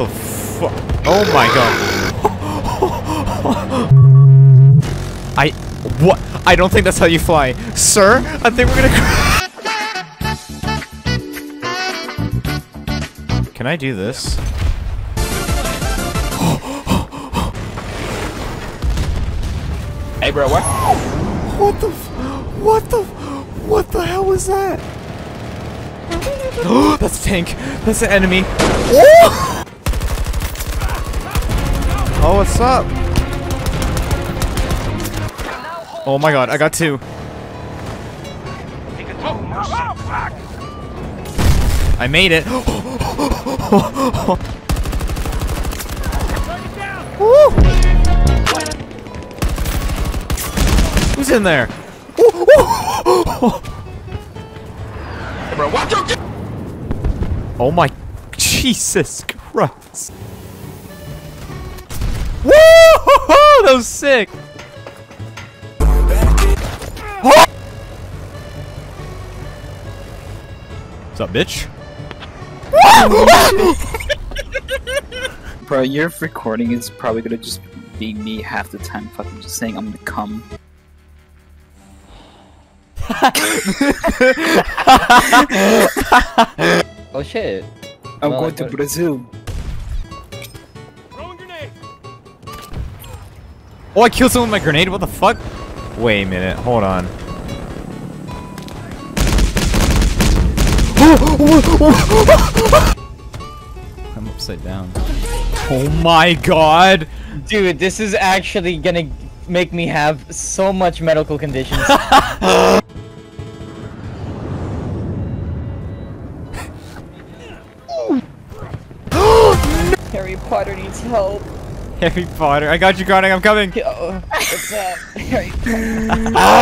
the fuck? Oh my god. What? I don't think that's how you fly. Sir, I think we're gonna... Can I do this? Hey bro, what? What the hell was that? That's a tank. That's an enemy. Oh! Oh, what's up? Oh my god, I got two. I made it. Who's in there? Oh my Jesus Christ. Woo! That was sick. Oh! What's up, bitch? Bro, your recording is probably gonna just be me half the time fucking just saying I'm gonna come. Oh shit. I'm going to Brazil. Throwing grenade. Oh, I killed someone with my grenade? What the fuck? Wait a minute. Hold on. I'm upside down. Oh my god. Dude, this is actually gonna make me have so much medical conditions. Harry Potter needs help. Harry Potter, I got you, Chronic. I'm coming. Yo, what's up, Harry Potter?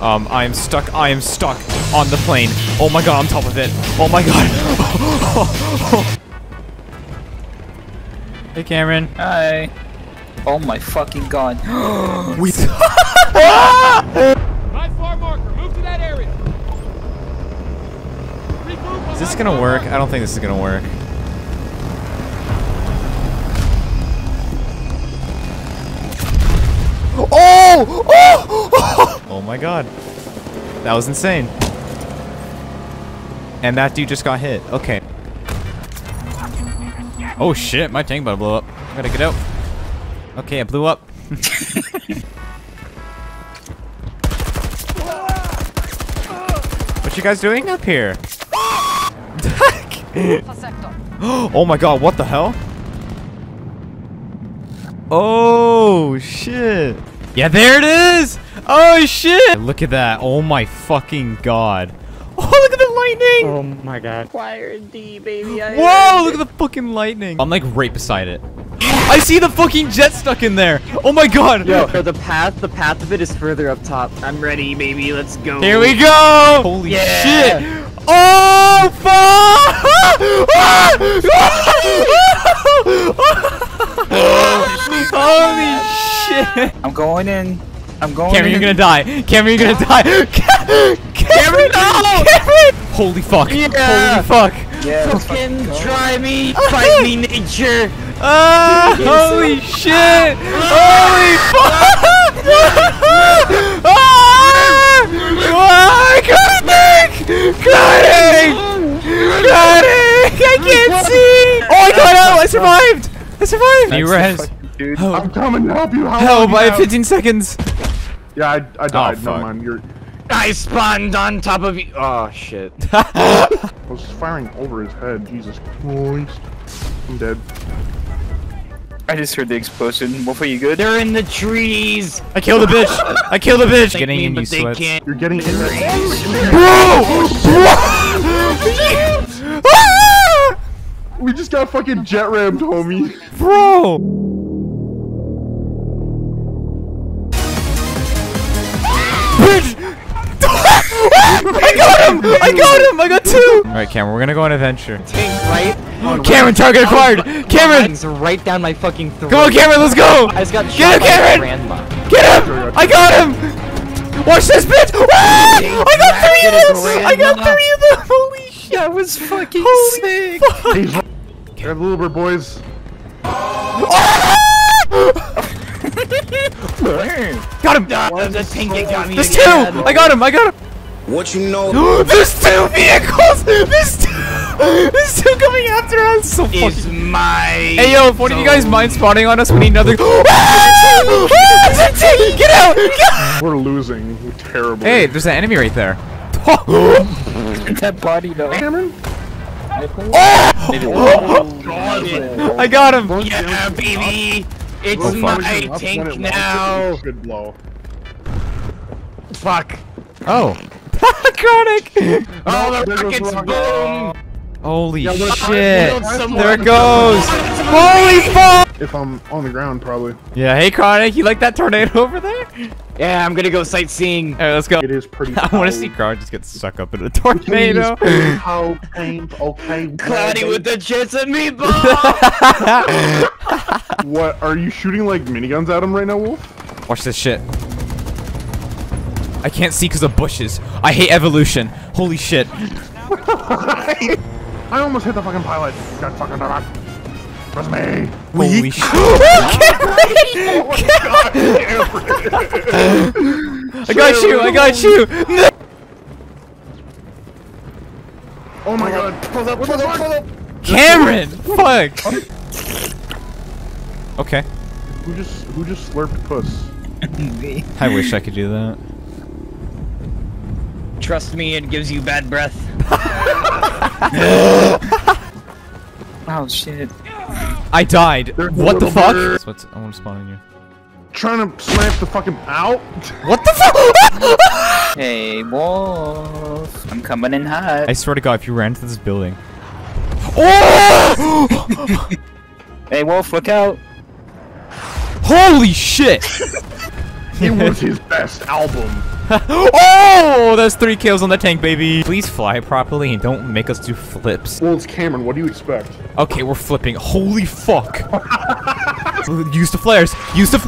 I am stuck. I am stuck on the plane. Oh my god, I'm top of it. Oh my god. Hey, Cameron. Hi. Oh my fucking god. We. My far marker. Move to that area. Is this gonna work? I don't think this is gonna work. Oh! Oh! Oh my god. That was insane. And that dude just got hit. Okay. Oh shit, my tank about to blow up. I gotta get out. Okay, I blew up. What you guys doing up here? Oh my god, what the hell? Oh shit. Yeah, there it is! Oh shit! Look at that. Oh my fucking god. Oh, look at the lightning! Oh my god. Fire D, baby. Whoa, look at the fucking lightning. I'm like right beside it. I see the fucking jet stuck in there. Oh my god. Yo, the path of it is further up top. I'm ready, baby. Let's go. Here we go! Holy shit! Oh fuck! Holy shit! I'm going in. I'm going. Cameron, in. You're gonna die. Cameron, you're gonna die. Cameron, no! Cameron! Holy fuck! Yeah. Holy fuck! Yeah, fucking try me, fight me, nature. Holy shit! Holy fuck! Chronic! I can't see! Oh, I got out! I survived! I survived! That's dude. Help. I'm coming to help you! Help! I have 15 seconds! Yeah, I died. Oh, no, man, you're... I spawned on top of you! Oh, shit. I was firing over his head. Jesus Christ. I'm dead. I just heard the explosion. Wolf, are you good? They're in the trees! I killed a bitch! I killed a bitch! Getting in, you sweats. You're getting in the trees. Bro! Bro! We just got fucking jet rammed, homie. Bro! I got him! I got him! I got two! Alright, Cameron, we're gonna go on an adventure. Tank right? Oh, Cameron, target acquired! Cameron! Right down my fucking throat. Go on, Cameron, let's go! I just got shot by my grandma. Get him! I got him! Watch this, bitch! Ah! I got three of them! I got three of them! Holy shit! That was fucking sick! Fuck. Grab the Uber, boys. Got him! That pink got me. There's two! I got him! I got him! What you know? There's two vehicles! There's two coming after us! So fucking mine! Hey yo, if one of you guys mind spawning on us, we need another. Get out! We're losing. We're terrible. Hey, there's an enemy right there. That body though. Cameron? Oh! God. I got him! Yeah, baby! It's my tank now! Should blow. Fuck. Oh. Chronic! Oh, the rockets boom! Holy shit. There it goes! Holy fuck! If I'm on the ground, probably. Yeah, hey Chronic, you like that tornado over there? Yeah, I'm gonna go sightseeing. Alright, let's go. It is pretty cold. I wanna see Chronic just get sucked up into a tornado. How painful, okay. Cloudy with the chance of meatball! What, are you shooting like miniguns at him right now, Wolf? Watch this shit. I can't see because of bushes. I hate evolution. Holy shit. I almost hit the fucking pilot. God fucking rock. Trust me. Holy shit. I got you. I got you. No. Oh my god. Pull up. Pull up. Pull up. Cameron. Fuck. Okay. Who just slurped puss? I wish I could do that. Trust me, it gives you bad breath. Oh shit. I died. What the fuck? What's, I want to spawn on you. Trying to smash the fucking out? What the fuck? Hey, Wolf. I'm coming in hot. I swear to god, if you ran into this building. Oh! Hey, Wolf, look out. Holy shit! It was his best album. Oh, that's 3 kills on the tank, baby. Please fly properly and don't make us do flips. Well, it's Cameron. What do you expect? Okay, we're flipping. Holy fuck. Use the flares. Use the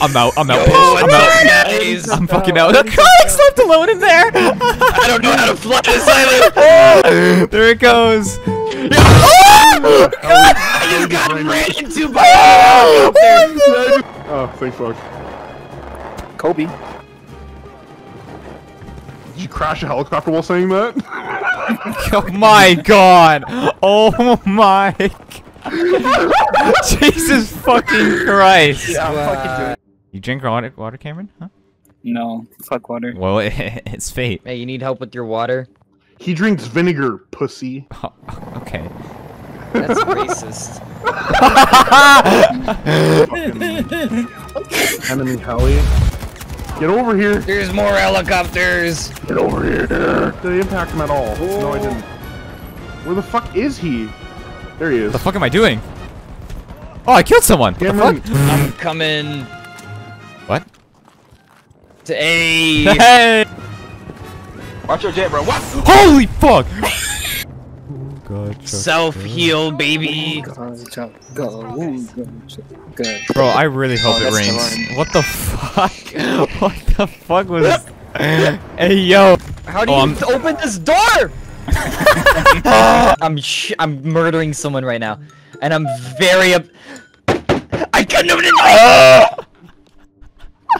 I'm out. I'm out. I'm out. Nice. I'm fucking out. The Chronic's left alone in there. I don't know how to fly this island. Oh, there it goes. Oh, God. I just got ran into by oh, thank fuck. Kobe. Did you crash a helicopter while saying that? Oh my god! Oh my... Jesus fucking Christ! Yeah, I'm fucking doing it. You drink water, Cameron? Huh? No. Fuck water. Well, it's fate. Hey, you need help with your water? He drinks vinegar, pussy. Oh, okay. That's racist. Enemy heli. Get over here! There's more helicopters! Get over here! Did I impact him at all? Whoa. No, I didn't. Where the fuck is he? There he is. What the fuck am I doing? Oh, I killed someone! Cameron. What the fuck? I'm coming... What? To A! Hey! Watch your jet, bro. What? Holy fuck! Oh, God, self-heal, baby! Oh, God, God. Bro, I really hope it rains. What the fuck? What the fuck was this? Hey yo! How do you open this door? I'm murdering someone right now, and I'm very up. I couldn't open it.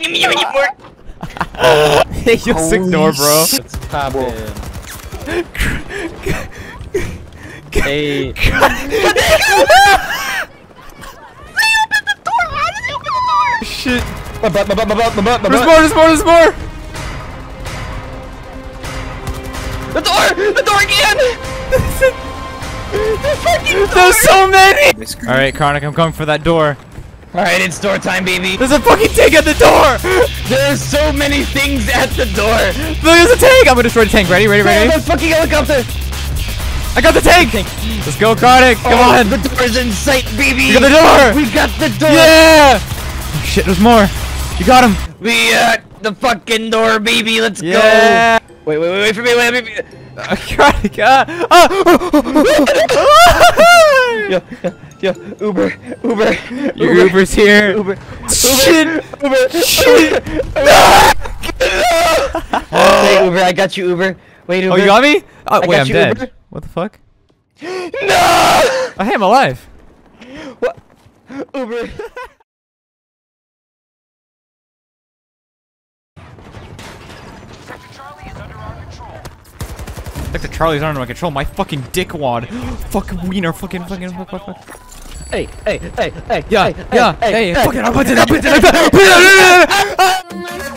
Give me anymore. Hey, you sick door, bro. Let's pop in. Hey. Shit. There's more! The door again! The fucking door! There's so many! Alright, Chronic, I'm coming for that door. Alright, it's door time, baby. There's a fucking tank at the door! There's so many things at the door! There's a tank! I'm gonna destroy the tank. Ready? The fucking helicopter! I got the tank! Let's go, Chronic! Come on! The door's in sight, baby! We got the door! Yeah! Oh, shit, there's more! You got him! We at the fucking door, baby! Let's go! Wait for me! Chronic! Yo, Uber! Your Uber's here! Shit! No! Hey, Uber, I got you, Uber! Wait, Uber! Oh, you got me? Oh, wait, I'm dead. What the fuck? No! Oh, hey, I'm alive. What? Uber. Sector Charlie's under my control, my fucking dickwad. Fuck wiener, fucking, fuck. Hey, yeah, hey, fucking, I put it, I put it, I put it.